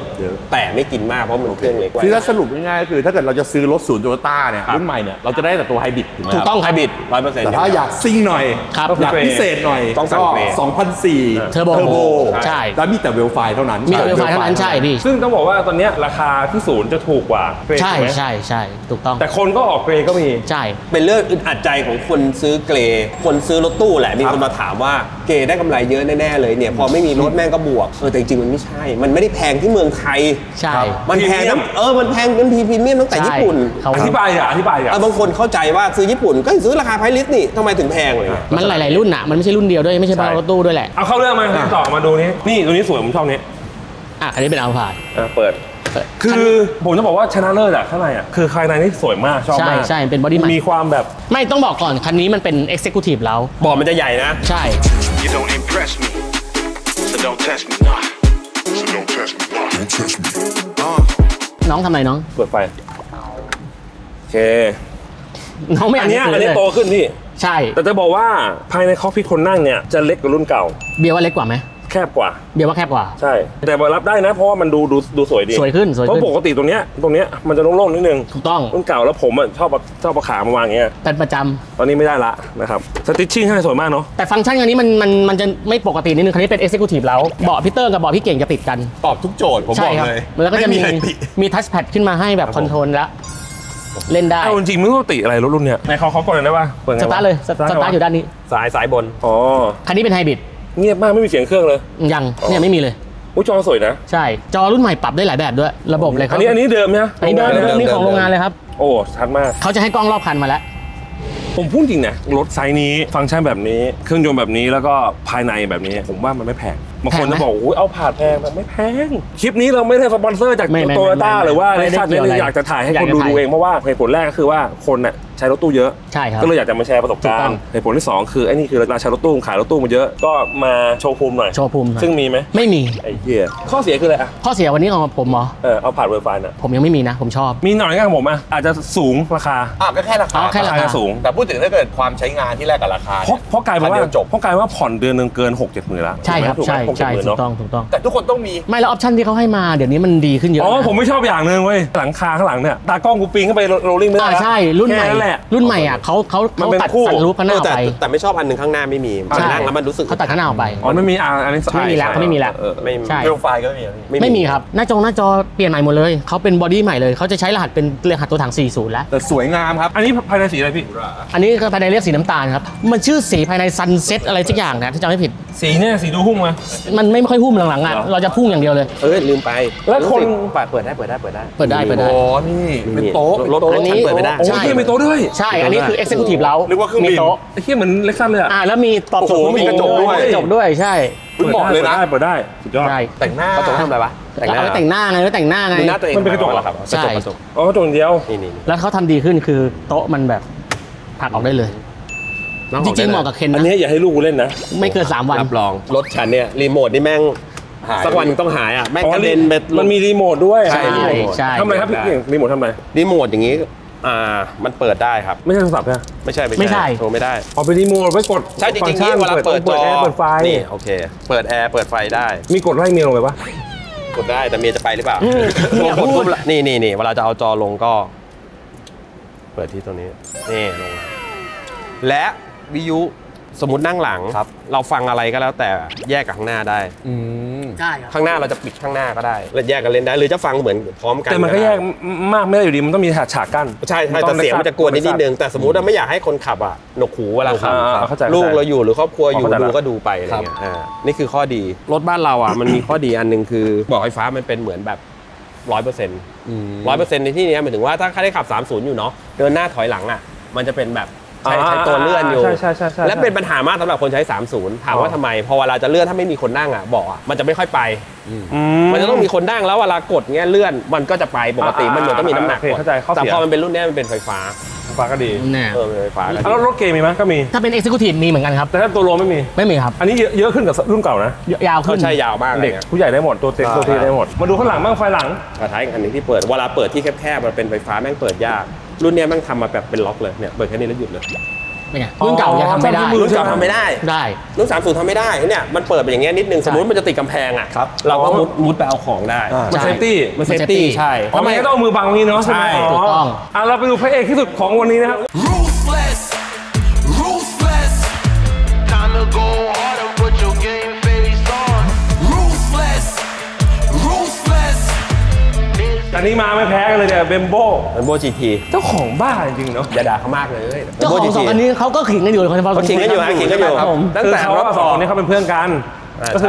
แต่ไม่กินมากเพราะมันเครื่องเล็กคือถ้าสรุปง่ายๆคือถ้าเกิดเราจะซื้อรถศูนย์โตโยต้าเนี่ยรุ่นใหม่เนี่ยเราจะได้แต่ตัวไฮบริดถูกต้องไฮบริด ร้อยเปอร์เซ็นต์ แต่ถ้าอยากซิ่งหน่อยอยากพิเศษหน่อยก็ สองพันสี่ เทอร์โบใช่แล้วมีแต่เวลไฟเท่านั้นมีแต่เวลไฟเท่านั้นใช่พี่ซึ่งต้องบอกว่าตอนนี้ราคาที่ศูนย์จะถูกกว่าเกรใช่ใช่ใช่ถูกต้องแต่คนก็ออกเกรก็มีใช่เป็นเรื่องอึดอัดใจของคนซื้อเกรคนซื้อรถตู้แหละมีคนมาถามว่าเกรได้กำไรเยอะแน่ๆเลยเนี่ยพอไม่มีรถแม่งก็บวกเออแต่จริงมันไม่ใช่มันไม่ได้แพงที่เมืองไทยใช่มันแพงเออมันแพงเป็นพรีเมียมตั้งแต่ญี่ปุ่นอธิบายอ่ะอธิบายอ่ะบางคนเข้าใจว่าซื้อญี่ปุ่นก็ซื้อราคาไพร์ลิสต์นี่ทำไมถึงแพงเลยมันหลายๆรุ่นอ่ะมันไม่ใช่รุ่นเดียวด้วยไม่ใช่รถตู้ด้วยแหละเอาเข้าเรื่องมาต่อมาดูนี้นี่ตัวนี้สวยผมชอบนี้อ่ะอันนี้เป็นเอาผ่านเปิดคือผมจะบอกว่าชนะเลิศอะข้างในอะคือภายในนี่สวยมากชอบมากใช่ใช่เป็นบอดี้มันมีความแบบไม่ต้องบอกก่อนคันนี้มันเป็น Executive แล้วบอดมันจะใหญ่นะใช่ You don't impress me, so don't test me, so don't test me, don't test me น้องทำอะไรน้องเปิดไฟโอเคน้องไม่อันนี้อันนี้โตขึ้นพี่ใช่แต่จะบอกว่าภายในคอกพิทคนนั่งเนี่ยจะเล็กกว่ารุ่นเก่าเบียร์ว่าเล็กกว่าไหมแคบกว่าเดี๋ยวว่าแคบกว่าใช่แต่บอลรับได้นะเพราะว่ามันดูดูดูสวยดีสวยขึ้นสวยขึ้นเพราะปกติตรงเนี้ยตรงเนี้ยมันจะโล่งๆนิดนึงถูกต้องรุ่นเก่าแล้วผมอ่ะชอบชอบประขามาวางอย่างเงี้ยเป็นประจำตอนนี้ไม่ได้ละนะครับสติชชิ่งข้างในสวยมากเนาะแต่ฟังก์ชันอันนี้มันมันมันจะไม่ปกตินิดนึงคันนี้เป็น Executive แล้วเบาะพี่เตอร์กับเบาะพี่เก่งจะติดกันตอบทุกโจทย์ผมบอกเลยแล้วก็จะมีมีทัชแพดขึ้นมาให้แบบคอนโทรลแล้วเล่นได้เอาจริงไม่ต้องติอะไรรถรุ่นเนี้ยในเขาเขากดเลยได้ป่ะสตาร์ทเลยสตาร์ทอยู่ด้านนี้สายสายบนอ๋อคันนี้เป็นไฮบริดเงียบมากไม่มีเสียงเครื่องเลยยังเนี่ยไม่มีเลยจอสวยนะใช่จอรุ่นใหม่ปรับได้หลายแบบด้วยระบบเลยครับอันนี้อันนี้เดิมนะอันนี้เดิมอันนี้ของโรงงานเลยครับโอ้ชัดมากเขาจะให้กล้องรอบคันมาแล้วผมพูดจริงนะรถไซส์นี้ฟังก์ชันแบบนี้เครื่องยนต์แบบนี้แล้วก็ภายในแบบนี้ผมว่ามันไม่แพงบางคนจะบอกโอ้ยเอาผ่านแพงมันไม่แพงคลิปนี้เราไม่ได้สปอนเซอร์จากโตโยต้าหรือว่าในชาตินี้เราอยากจะถ่ายให้คนดูดูเองเพราะว่าเหตุผลแรกก็คือว่าคนน่ะใช้รถตู้เยอะใช่ครับก็เลยอยากจะมาแชร์ประสบการณ์เหตุผลที่สองคือไอ้นี่คือเราใช้รถตู้ขายรถตู้มาเยอะก็มาโชว์ภูมิหน่อยโชว์ภูมิซึ่งมีไหมไม่มีไอ้เหี้ยข้อเสียคืออะไรอ่ะข้อเสียวันนี้ของผมเหรอเออเอาผ่านเวอร์ไฟน่ะผมยังไม่มีนะผมชอบมีหน่อยก็ของผมอ่ะอาจจะสูงราคาอ่ะก็แค่ราคาแค่ราคาสูงแต่พูดถึงถ้าเกิดความใช้งานที่แลกกับราคาเพราะเพราะกลายเป็นว่าเพราะกลายว่าผ่อนเดือนนึงเกิน หกเจ็ด หมื่นละใช่ครับใช่ใช่ถูกต้องถูกต้องแต่ทุกคนต้องมีไม่แล้วออปชั่นที่เขาให้มาเดี๋ยวนี้มันดีขึ้นเยอะอ๋อผมไม่ชอบอย่างนึงเว้ยหลังคาข้างหลังเนี่ยตากล้องกูปีนเข้าไปโรลลิ่งไม่ได้ใช่รุ่นใหม่รุ่นใหม่อ่ะเขาเขาเขาตัดสันรูปข้างหน้าไปแต่ไม่ชอบอันหนึ่งข้างหน้าไม่มีข้างหน้าแล้วมันรู้สึกเขาตัดข้างหน้าออกไปอ๋อไม่มีอันนี้ไม่มีแล้วเขาไม่มีแล้วใช่เวลไฟก็ไม่มีไม่มีครับหน้าจอหน้าจอเปลี่ยนใหม่หมดเลยเขาเป็นบอดี้ใหม่เลยเขาจะใช้รหัสเป็นรหัสตัวถังสี่สิบแล้วแต่สวยงามครับอันนี้ภายในสีอะไรพี่อันนี้ภายในเรียกสีน้ำตาลครับมันชื่อสีภายในซันเซ็ตอะไรสักอย่างนะถ้าจำไม่ผิดสีเนี่ยสีดูหุ้มมามันไม่ค่อยหุ้มหลังๆอ่ะเราจะพุ่งอย่างเดียวเลยเออลืมไปแล้วคนเปิดได้เปิดได้เปิดได้เปิดได้เปิดได้อ๋อนี่เป็นโต๊ะรถอันนี้เปิดไม่ได้ใช่ไม่โต๊ะด้วยใช่อันนี้คือ Executive แล้วมีโต๊ะไอ้เหี้ยเหมือนเล็กสั้นเลยอ่ะแล้วมีตอบโต้มีกระจกด้วยกระจกด้วยใช่เหมาะเลยนะเปิดได้สุดยอดแต่งหน้ากระจกทำอะไรวะแต่งหน้าแต่งหน้าไงแต่งหน้าไงมันเป็นกระจกเหรอครับใช่กระจกอ๋อกระจกเดียวแล้วเขาทำดีขึ้นคือโต๊ะมันแบบผักออกได้เลยจริงๆเหมาะกับเคนนะอันนี้อย่าให้ลูกเล่นนะไม่เกินสามวันรับรองรถฉันเนี่ยรีโมทนี่แม่ง สักวันต้องหายอ่ะแม่งกระเด็นไปมันมีรีโมทด้วยใช่ใช่ทำไมครับรีโมททำไมรีโมทอย่างนี้อ่ามันเปิดได้ครับไม่ใช่โทรศัพท์ใช่ไม่ใช่ไม่ใช่โทรไม่ได้พอไปรีโมทไปกดใช่จริงๆเวลาเปิดจอเปิดไฟนี่โอเคเปิดแอร์เปิดไฟได้มีกดไล่เมียลงไปปะกดได้แต่เมียจะไปหรือเปล่าผมกดนี่นี่นี่เวลาจะเอาจอลงก็เปิดที่ตรงนี้นี่ลงและวิยุสมมตินั่งหลังเราฟังอะไรก็แล้วแต่แยกกับข้างหน้าได้ใช่ข้างหน้าเราจะปิดข้างหน้าก็ได้และแยกกันเล่นได้หรือจะฟังเหมือนพร้อมกันแต่มันก็แยกมากไม่ได้อยู่ดีมันต้องมีฉากกั้นใช่ใช่แต่เสียงมันจะกวนนิดนึงแต่สมมติเราไม่อยากให้คนขับอ่ะหนวกหูเวลาขับลูกเราอยู่หรือครอบครัวอยู่ดูก็ดูไปอะไรเงี้ยนี่คือข้อดีรถบ้านเราอ่ะมันมีข้อดีอันนึงคือเบาะไฟฟ้ามันเป็นเหมือนแบบร้อยเปอร์เซ็นต์ร้อยเปอร์เซ็นต์ในที่นี้หมายถึงว่าถ้าใครได้ขับสามสิบอยู่เนาะเดินหน้าถอยหลังอ่ะมันจะเป็นแบบใช้ตัวเลื่อนอยู่และเป็นปัญหามากสำหรับคนใช้สามสิบถามว่าทำไมพอเวลาจะเลื่อนถ้าไม่มีคนนั่งอ่ะเบาะมันจะไม่ค่อยไปมันจะต้องมีคนนั่งแล้วเวลากดเงี้ยเลื่อนมันก็จะไปปกติมันเหมือนต้องมีน้ำหนักแต่พอมันเป็นรุ่นนี้มันเป็นไฟฟ้าไฟฟ้าก็ดีเออไฟฟ้าแล้วรถเกมมีไหมก็มีถ้าเป็น Executive มีเหมือนกันครับแต่ถ้าตัวโลไม่มีไม่มีครับอันนี้เยอะขึ้นกับรุ่นเก่านะยาวขึ้นใช่ยาวมากเด็กผู้ใหญ่ได้หมดตัวเต็มตัวทีได้หมดมาดูข้างหลังบ้างไฟหลังท้ายอันนี้ที่เปิดเวลาเปิดที่แคบๆมันเป็นไฟฟ้าแม่งเปิดยากรุ่นนี้มันทำมาแบบเป็นล็อกเลยเนี่ยเปิดแค่นี้แล้วหยุดเลยเป็นไงรุ่นเก่ายังทำไม่ได้รุ่นเก่าทำไม่ได้ได้รุ่นสามสิบทำไม่ได้เนี่ยมันเปิดเป็นอย่างเงี้ยนิดนึงสมมติมันจะติดกำแพงอ่ะเราก็มุดมุดไปเอาของได้มันเซฟตี้มันเซฟตี้ใช่ทำไมก็ต้องมือบังนี้เนาะใช่ถูกต้องอ่ะเราไปดูพระเอกที่สุดของวันนี้นะครับอันนี้มาไม่แพ้กันเลยเนี่ยเบมโบ้เบมโบ้จีทีเจ้าของบ้าจริงเนาะอย่าด่าเขามากเลยเจ้าของสองอันนี้เขาก็ขิงกันอยู่เขาขิงกันอยู่ขิงกันอยู่ตั้งแต่รอบสองนี่เขาเป็นเพื่อนกันก็คื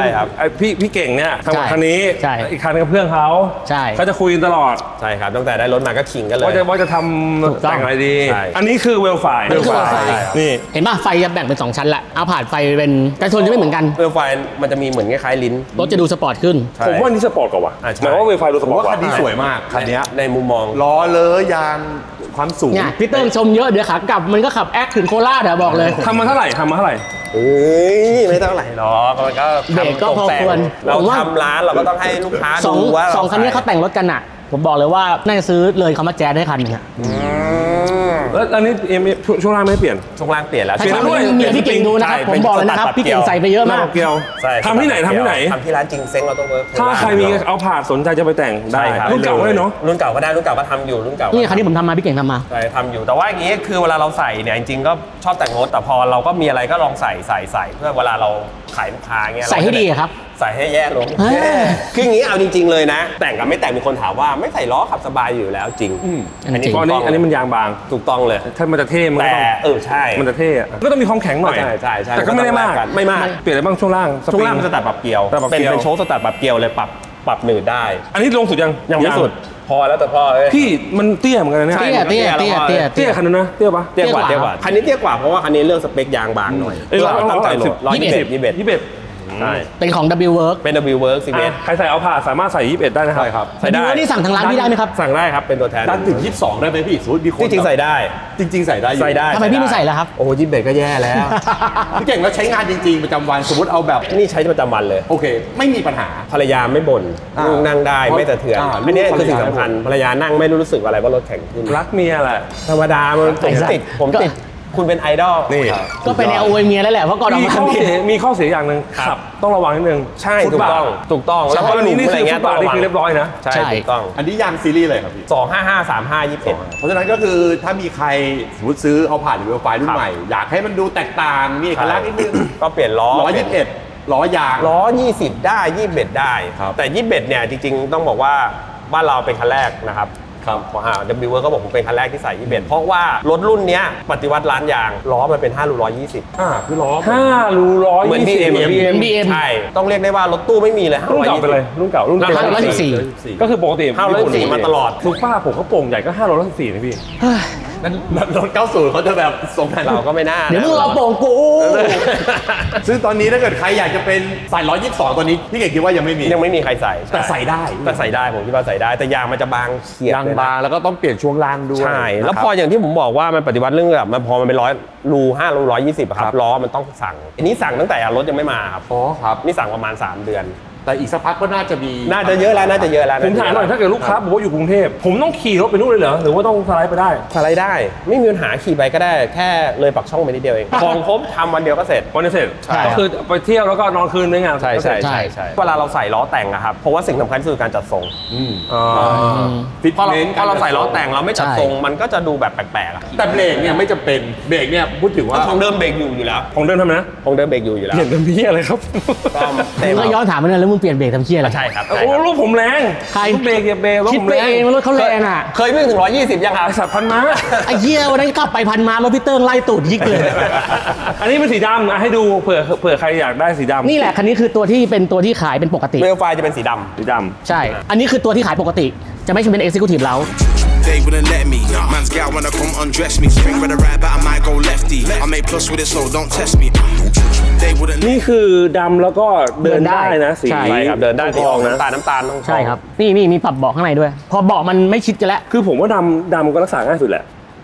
อพี่พี่เก่งเนี่ยทำกับคันนี้อีกคันกับเพื่อนเขาใช่เขาจะคุยกันตลอดใช่ครับตั้งแต่ได้รถมาก็ขิงกันเลยว่าจะว่าจะทำแต่งอะไรดีอันนี้คือเวลไฟเวลไฟนี่เห็นป่ะไฟจะแบ่งเป็นสองชั้นละเอาผ่านไฟเป็นการชนจะไม่เหมือนกันเวลไฟมันจะมีเหมือนคล้ายๆลิ้นรถจะดูสปอร์ตขึ้นผมว่านี่สปอร์ตกว่าหมายว่าเวลไฟดูสปอร์ตกว่าคันนี้สวยมากคันนี้ในมุมมองล้อเล้อยางความสูงพี่เติ้ลชมเยอะเดี๋ยวขากลับมันก็ขับแอคถึงโคราชอะบอกเลยทำมาเท่าไหร่ทำมาเท่าไหร่เอ้ยไม่ต้องไหลหรอกมันก็เด็กก็พอควรเราทำร้านเราก็ต้องให้ลูกค้าดูว่าสองคันนี้เขาแต่งรถกันอะผมบอกเลยว่าน่าจะซื้อเลยเขามาแจกได้คันนี้แล้วอันนี้เอ็มช่วงล่างไม่เปลี่ยนช่วงล่างเปลี่ยนแล้วช่วงล่างเปลี่ยนพี่เก่งดูนะครับผมบอกเลยนะครับพี่เก่งใส่ไปเยอะมากเกลียวทำที่ไหนทำที่ไหนทำที่ร้านจริงเซ้งเราต้องเวิร์คถ้าใครมีเอาผ่าสนใจจะไปแต่งได้รุ่นเก่าก็ได้เนาะรุ่นเก่าก็ได้รุ่นเก่าก็ทำอยู่รุ่นเก่านี่คันนี้ผมทำมาพี่เก่งทำมาใช่ทำอยู่แต่ว่าอย่างนี้คือเวลาเราใส่เนี่ยจริงๆก็ชอบแต่งรถแต่พอเราก็มีอะไรก็ลองใส่ใส่ใส่เพื่อเวลาเราขายลูกค้าเงี้ยใส่ให้ดีครับใส่ให้แย่ลงคืออย่างนี้เอาจริงๆเลยนะแต่งกับไม่แต่งมีคนถามว่าไม่ใส่ล้อขับสบายอยู่แล้วจริงอันนี้อันนี้อันนี้มันยางบางถูกต้องเลยถ้ามันจะเท่มันก็ต้องเออใช่มันจะเท่ก็ต้องมีความแข็งหน่อยใช่ใช่ใช่แต่ก็ไม่ได้มากไม่มากเปลี่ยนอะไรบ้างช่วงล่างช่วงล่างมันจะตัดปรับเกลียวเป็นเป็นโช๊คตัดปรับเกลียวเลยปรับปรับหนืดได้อันนี้ลงสุดยังยังไม่สุดพอแล้วแต่พอพี่มันเตี้ยเหมือนกันนะเตี้ยเตี้ยเตี้ยเตี้ยเตี้ยคันนั้นนะเตี้ยปะเตี้ยกว่าเตี้ยกว่าคันนี้เตี้ยกว่าเพราะว่าคันนี้เรื่องสเปคยางบางหน่อยตั้งใจลดร้อยยี่สิบยี่สิบยี่สิบเป็นของ W Work เป็น W Work สิบเอ็ดใครใส่เอาผ่าสามารถใส่ยี่สิบเอ็ดได้นะครับใส่ได้นี่สั่งทางร้านพี่ได้ไหมครับสั่งได้ครับเป็นตัวแทนร้านถึงยี่สิบสองได้ไหมพี่สูตรดีคนจริงใส่ได้จริงๆใส่ได้ใส่ได้ทำไมพี่ไม่ใส่ล่ะครับโอ้ยี่สิบเอ็ดก็แย่แล้วพี่เก่งแล้วใช้งานจริงๆประจำวันสมมติเอาแบบนี่ใช้ประจำวันเลยโอเคไม่มีปัญหาภรรยาไม่บ่นลูกนั่งได้ไม่สะเทือนอันนี้คือสิ่งสำคัญภรรยานั่งไม่รู้สึกอะไรว่ารถแข็งขึ้นรักเมียแหละธรรมดามันติดผมติดคุณเป็นไอดอลนี่ก็เป็นแนวอวยเมียแล้วแหละเพราะก่อนเรามีข้อเสียมีข้อเสียอย่างหนึ่งขับต้องระวังนิดนึงใช่ถูกต้องถูกต้องแล้วก็นี่นี่คือฟุตบาทนี่คือเรียบร้อยนะใช่ถูกต้องอันนี้ยางซีรีส์เลยครับพี่สองห้าห้าสามห้ายี่สิบเพราะฉะนั้นก็คือถ้ามีใครสมมติซื้อเอาผ่านหรือเวลไฟรุ่นใหม่อยากให้มันดูแตกต่างมีเอกลักษณ์นิดนึงก็เปลี่ยนล้อล้อยี่สิบเอ็ดล้อยางล้อยี่สิบได้ยี่สิบเอ็ดได้แต่ยี่สิบเอ็ดเนี่ยจริงๆต้องบอกว่าบ้านเราเป็นคันแรกนะครับครับพอหา W Work ก็บอกผมเป็นคันแรกที่ใส่ ยี่สิบเอ็ด เพราะว่ารถรุ่นนี้ปฏิวัติร้านยางล้อมันเป็นห้ารูหนึ่งร้อยยี่สิบอ่าคือล้อห้ารูหนึ่งร้อยยี่สิบเหมือน บี เอ็ม ใช่ต้องเรียกได้ว่ารถตู้ไม่มีเลยรุ่นเก่าไปเลยรุ่นเก่ารุ่นเก่าห้าร้อยสิบสี่ก็คือปกติห้าร้อยสิบสี่มาตลอดซุปเปอร์ผมก็โป่งใหญ่ก็ห้าร้อยสิบสี่นะพี่นั่นรถเก้าสิบเขาจะแบบทรงไหนเราก็ไม่น่าเดี๋ยวมึงเอาโป่งกูซึ่งตอนนี้ถ้าเกิดใครอยากจะเป็นใส่หนึ่งร้อยยี่สิบสองตอนนี้พี่เก่งคิดว่ายังไม่มียังไม่มีใครใส่แต่ใส่ได้แต่ใส่ได้ผมคิดว่าใส่ได้แต่ยางมันจะบางเฉียดยางบางแล้วก็ต้องเปลี่ยนช่วงล่างด้วยใช่แล้วพออย่างที่ผมบอกว่ามันปฏิวัติเรื่องแบบมันพอมันเป็นร้อยรูห้ารูร้อยยี่สิบครับล้อมันต้องสั่งอันนี้สั่งตั้งแต่รถยังไม่มาครับอ๋อครับนี่สั่งประมาณสามเดือน แต่อีกสักพักก็น่าจะมีน่าจะเยอะแล้วน่าจะเยอะแล้วผมถามหน่อยถ้าเกิดลูกค้าบอกว่าอยู่กรุงเทพผมต้องขี่รถไปนู่นเลยเหรอหรือว่าต้องสไลด์ไปได้สไลด์ได้ไม่มีปัญหาขี่ไปก็ได้แค่เลยปักช่องไปนิดเดียวเองของครบทำวันเดียวก็เสร็จวันเดียวเสร็จก็คือไปเที่ยวแล้วก็นอนคืนนึงอ่ะใช่ใช่ใช่เวลาเราใส่ล้อแต่งนะครับเพราะว่าสิ่งสำคัญที่สุดการจัดทรงพอเราพอเราใส่ล้อแต่งเราไม่จัดทรงมันก็จะดูแบบแปลกๆแต่เบรกเนี่ยไม่จำเป็นเบรกเนี่ยพูดถึงว่าของเดิมเบรกอยู่อยู่แล้วของเดิมทำนะของเดิมเบรกอยู่อยู่แล้วเปลี่ยนเป็นพี่อะไรครับมึงก็ย้อนถามมันแล้วมึงเปลี่ยนเบรกทำเชี่ยอะไรใช่ครับโอ้ลูกผมแรงใครเบรกอย่าเบรกคิดไปเองรถเขาแรงอ่ะเคยวิ่งถึงหนึ่งร้อยยี่สิบยังครับสัตว์พันม้าไอ้เหี้ยวันนั้นกลับไปพันม้ารถพี่เติ้งไล่ตูดยิกเลยอันนี้เป็นสีดำให้ดูเผื่อเผื่อใครอยากได้สีดำนี่แหละคันนี้คือตัวที่เป็นตัวที่ขายเป็นปกติเวลไฟจะเป็นสีดำสีดำใช่อันนี้คือตัวที่ขายปกติจะไม่ใช่เป็น Executive แล้วThey wouldn't let me. Man's gal wanna come undress me. Straight with a right, but I might go lefty. I make plus with it, so don't test me. They wouldn't. นี่คือดำแล้วก็เดินได้นะสีครับเดินได้สีทองนะตาน้ำตาลต้องใช่ครับนี่นี่มีปรับเบาะข้างในด้วยพอเบาะมันไม่ชิดกันแล้วคือผมว่าดำดำก็รักษาง่ายสุดแหละ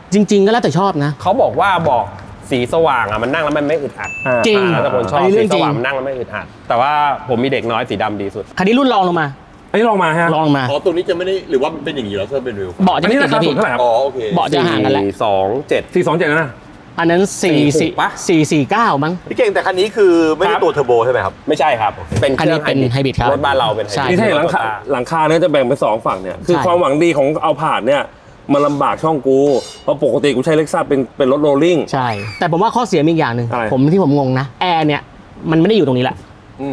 จริงๆก็แล้วแต่ชอบนะเขาบอกว่าเบาะสีสว่างอ่ะมันนั่งแล้วมันไม่อึดอัดจริงแต่ผมชอบสีสว่างมันนั่งแล้วไม่อึดอัดแต่ว่าผมมีเด็กน้อยสีดำดีสุดคันนี้รุ่นรองลงมาอันนี้ลองมาฮะลองมาอ๋อตัวนี้จะไม่ได้หรือว่าเป็นอย่างนี้แล้วเธอเป็นวิวเบาะจะไม่ติดกับพี่อ๋อโอเคเบาะจะห่างกันแล้วสี่สองเจ็ดสี่สองเจ็ดนะอันนั้นสี่สี่ปะสี่สี่เก้ามั้งพี่เก่งแต่คันนี้คือไม่ได้ตัวเทอร์โบใช่ไหมครับไม่ใช่ครับเป็นคันนี้เป็นไฮบริดครับรถบ้านเราเป็นไฮบริดที่หลังคาหลังคาเนี่ยจะแบ่งเป็นสองฝั่งเนี่ยคือความหวังดีของเอาผ่านเนี่ยมันลำบากช่องกูเพราะปกติกูใช้เล็กซัสเป็นเป็นรถโรลลิ่งใช่แต่ผมว่าข้อเสียมีอย่างหนึ่งผมที่ผมงงนะแอร์เนี่ยมันไม่ได้อยู่ตรงนี้ละ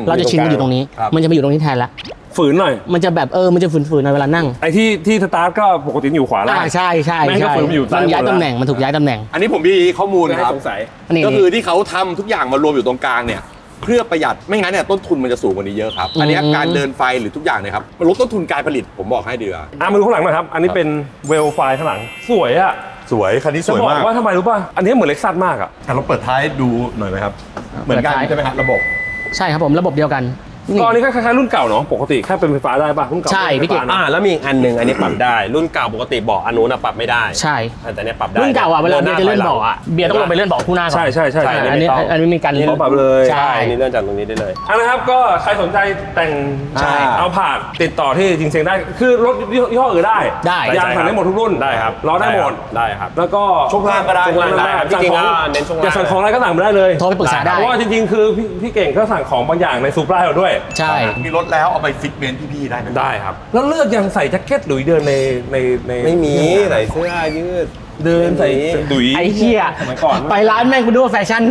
เราจะชินอยู่ตรงนี้มันจะมาอยู่ตรงนี้แทนละฝืนหน่อยมันจะแบบเออมันจะฝืนฝืนในเวลานั่งไอ้ที่ที่สตาร์ทก็ปกติอยู่ขวาล่างใช่ใช่ใช่มันย้ายตำแหน่งมันถูกย้ายตำแหน่งอันนี้ผมมีข้อมูลครับสงสัยก็คือที่เขาทำทุกอย่างมารวมอยู่ตรงกลางเนี่ยเพื่อประหยัดไม่งั้นเนี่ยต้นทุนมันจะสูงกว่านี้เยอะครับอันนี้การเดินไฟหรือทุกอย่างเนี่ยครับมันลดต้นทุนการผลิตผมบอกให้เดืออ่ะมาดูข้างหลังหน่อยครับอันนี้เป็นเวลไฟข้างหลังสวยอ่ะสวยคันนี้สวยมากว่าทำไมรู้ป่ะอันนี้เหมือนเล็กซัสมากอ่ะเราเปิดท้ายดูหน่อยไหมครับเหมือนกันใช่ไหมครับระบบใช่ครับผมระบบเดียวกันตอนนี้คล้ายๆรุ่นเก่าเนาะปกติแค่เป็นไฟฟ้าได้ป่ะรุ่นเก่าใช่พี่เก่งอ่าแล้วมีอันหนึ่งอันนี้ปรับได้รุ่นเก่าปกติเบาะอันนู้นปรับไม่ได้ใช่แต่เนี้ยปรับได้รุ่นเก่าอ่ะเวลาเบียร์จะเลื่อนเบาะอ่ะเบียร์ต้องลงไปเลื่อนเบาะคู่หน้าก่อนใช่ใช่ใช่อันนี้อันนี้มีการเลื่อนปรับเลยใช่นี่เลื่อนจากตรงนี้ได้เลยอันนะครับก็ใครสนใจแต่งเอาผ่านติดต่อที่จริงเซ็งได้คือรถยี่ห้ออื่นได้ได้ยางสั่งได้หมดทุกรุ่นได้ครับล้อได้หมดได้ครับแล้วก็ช่วงล่างก็ได้ช่วงล่างได้จริงๆเน้นช่วงล่างจะสั่งของอะไรก็สั่งมาได้เลยโทรไปปรึกษาได้เพราะว่าจริงๆคือพี่เก่งก็สั่งของบางอย่างในซูเปอร์ไลน์เราด้วยใช่มีรถแล้วเอาไปฟิตเมนท์พี่ๆได้ไหมได้ครับแล้วเลือกยังใส่แจ็คเก็ตหลุยเดินในในในไม่มีใส่เสื้อยืดเดินใส่หลุยไอ้เหี้ยไปร้านแม่งกูดูแฟชั่น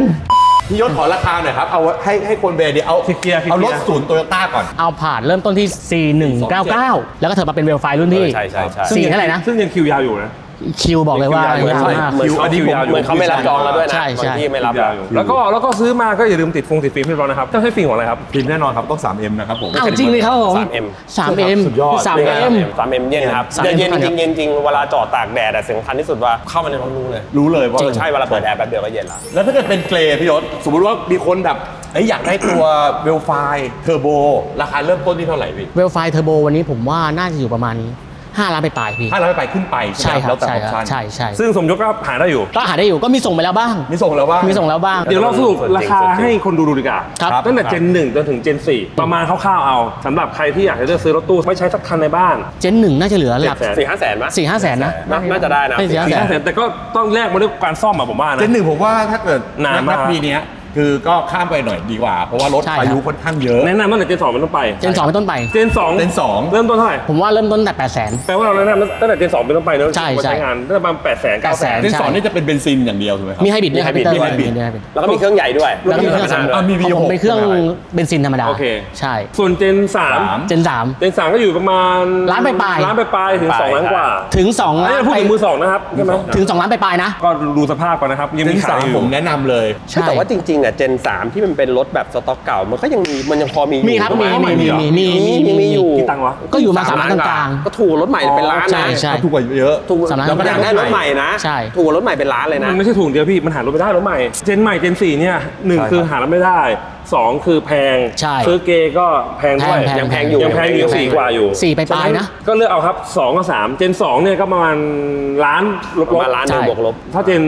พี่ยศขอราคาหน่อยครับเอาให้ให้คนเบรดีเอาเอารถศูนย์โตโยต้าก่อนเอาผ่านเริ่มต้นที่ สี่หนึ่งเก้าเก้า แล้วก็เถิดมาเป็นเวลไฟรุ่นที่ใช่ใช่ใช่สี่เท่าไหร่นะซึ่งยังคิวยาวอยู่นะคิวบอกเลยว่าคิวอันนี้ผมเหมือนเขาไม่รับจองแล้วด้วยนะบางที่ไม่รับแล้วก็แล้วก็ซื้อมาก็อย่าลืมติดฟงติดฟิล์มให้เรานะครับต้องใช้ฟิล์มของอะไรครับฟิล์มแน่นอนครับต้อง สามเอ็ม นะครับผมจริงเลยครับผม สามเอ็ม สามเอ็ม สุดยอด สามเอ็ม สามเอ็ม เย็นครับเย็นจริงเย็นจริงเวลาจอดตากแดดสิ่งสำคัญที่สุดว่าเข้ามาในรถรู้เลยรู้เลยว่าใช่เวลาเปิดแอร์แป๊บเดียวก็เย็นแล้วแล้วถ้าเกิดเป็นเกรย์พี่ยศสมมติว่ามีคนแบบอยากได้ตัวเวลไฟเทอร์โบราคาเริ่มต้นที่เท่าไหร่พี่เวลไฟเทอร์โบวันนี้ผมว่าน่าจะอยู่ประมาณห้าล้านไปปลายพี่ห้าล้านไปปลายขึ้นไปใช่แล้วแต่ออปชั่นใช่ใช่ซึ่งสมยศก็หาได้อยู่ก็หาได้อยู่ก็มีส่งไปแล้วบ้างมีส่งแล้วบ้างมีส่งแล้วบ้างเดี๋ยวเราสรุปราคาให้คนดูดูดีกว่าครับตั้งแต่เจนหนึ่งจนถึงเจนสี่ประมาณคร่าวๆเอาสำหรับใครที่อยากจะเลือกซื้อรถตู้ไม่ใช้สักคันในบ้านเจนหนึ่งน่าจะเหลือหลักสี่ห้าแสนมั้ยสี่ห้าแสนนะน่าจะได้นะสี่ห้าแสนแต่ก็ต้องแลกมาด้วยการซ่อมอะผมว่านะเจนหนึ่งผมว่าถ้าเกิดนานมากปีนี้คือก็ข้ามไปหน่อยดีกว่าเพราะว่ารถอายุค่อนข้างเยอะแนะนำตั้งแต่เจนสองเป็นต้นไปเจนสองเป็นต้นไปเจนสองเจนสองเริ่มต้นเท่าไหร่ผมว่าเริ่มต้นแต่แปดแสนแปลว่าเราแนะนำตั้งแต่เจนสองเป็นต้นไปเนอะใช่ใช้งานตั้งแต่ประมาณแปดแสนเก้าแสนเจนสองนี่จะเป็นเบนซินอย่างเดียวถูกไหมมีไฮบริดมีไฮบริดมีไฮบริดแล้วก็มีเครื่องใหญ่ด้วยแล้วก็มีเครื่องสามมีวีหกเป็นเครื่องเบนซินธรรมดาโอเคใช่ส่วนเจนสามเจนสามเจนสามก็อยู่ประมาณล้านปลายล้านปลายถึงสองล้านกว่าถึงสองล้านพูดถึงมือสองนะครับถึงสองล้านปลายนะก็ดูสภาพก่อนนะครับยังมีขายอยู่ผมแนะนำเลยแต่ว่าจริงๆเนี่ยเจนสามที่มันเป็นรถแบบสต็อกเก่ามันก็ยังมีมันยังพอมีมีครับมีมีมีมีมีมีอยู่กี่ตังค์วะก็อยู่มาสามล้านกลางก็ถูกรถใหม่เป็นล้านนะถูกกว่าเยอะถูกแล้วก็ยังได้รถใหม่นะใช่ถูกรถใหม่เป็นล้านเลยนะมันไม่ใช่ถูกเดียวพี่มันหารถไม่ได้รถใหม่เจนใหม่เจนสี่เนี่ยหนึ่งคือหารถไม่ได้ สองคือแพงซื้อเกก็แพงด้วยยังแพงอยู่ยังแพงอยู่สี่กว่าอยู่สี่ไปปลายนะก็เลือกเอาครับสองกับสามเจนสองเนี่ยก็ประมาณล้านลบล้านบวกลบถ้าเจน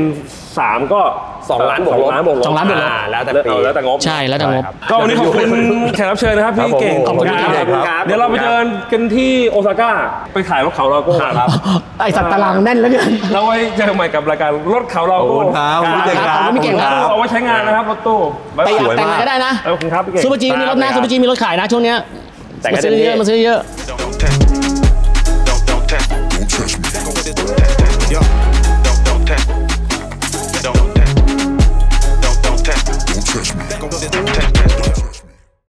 สามก็สองล้านบวกลบสองล้านบวกลบแล้วแต่ปีแล้วแต่งบใช่แล้วแต่งบก็วันนี้ขอบคุณแขกรับเชิญนะครับพี่เก่งขอบคุณครับเดี๋ยวเราไปเจอกันที่โอซาก้าไปขายรถเขาเราก็ครับไอสัตว์ตารางแน่นแล้วเนี่ยเราไว้เจอใหม่กับรายการรถเขาเราก็ครับพี่เก่งครับเอาไว้ใช้งานนะครับรถตู้ไปอยากแต่งก็ได้นะขอบคุณครับพี่เก่งซูเปอร์จีมีรถนะซูเปอร์จีมีรถขายนะช่วงเนี้ยมาซื้อเยอะมาซื้อเยอะDon't touch me.